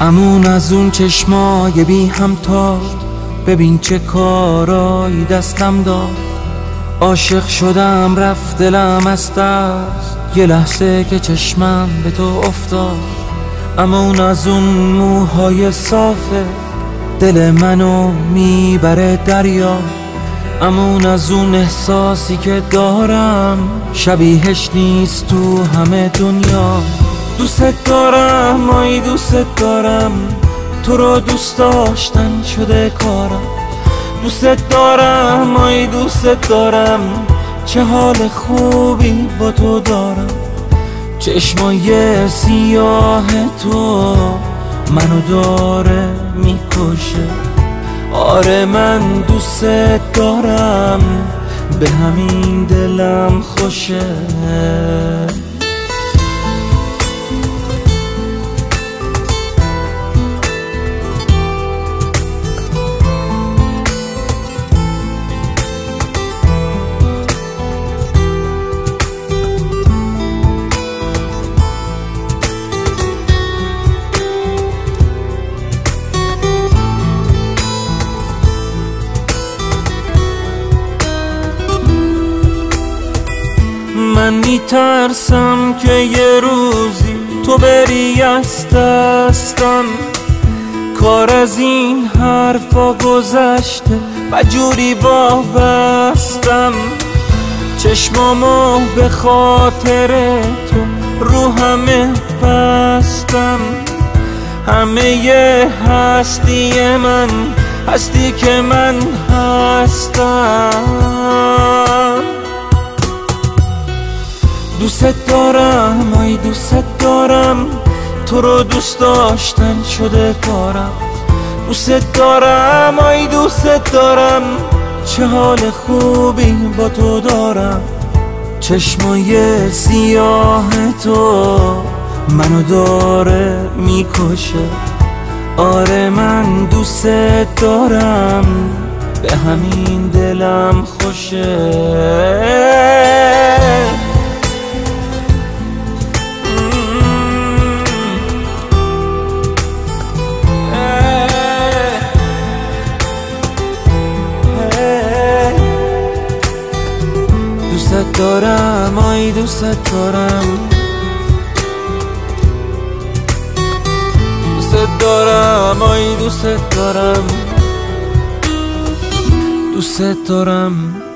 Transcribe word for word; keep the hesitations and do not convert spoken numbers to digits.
امون از اون چشمای بی همتا، ببین چه کارایی دستم داد. عاشق شدم رفت دلم از دست، یه لحظه که چشمم به تو افتاد. امون از اون موهای صافه، دل منو میبره دریا. امون از اون احساسی که دارم، شبیهش نیست تو همه دنیا. دوست دارم آی دوست دارم، تو رو دوست داشتن شده کارم. دوست دارم آی دوست دارم، چه حال خوبی با تو دارم. چشمای سیاه تو منو داره میکشه. آره من دوست دارم، به همین دلم خوشه. من میترسم که یه روزی تو بری از دستم. کار از این حرفا گذشته و جوری وابستم. چشمامو به خاطر تو رو همه بستم. همه ی هستی من هستی که من هستم. دوست دارم آی دوست دارم، تو رو دوست داشتن شده کارم. دوست دارم آی دوست دارم، چه حال خوبی با تو دارم. چشمای سیاه تو منو داره میکشه. آره من دوست دارم، به همین دلم خوشه. دوست دارم آی دوست دارم، دوست دارم آی دوست دارم، دوست دارم.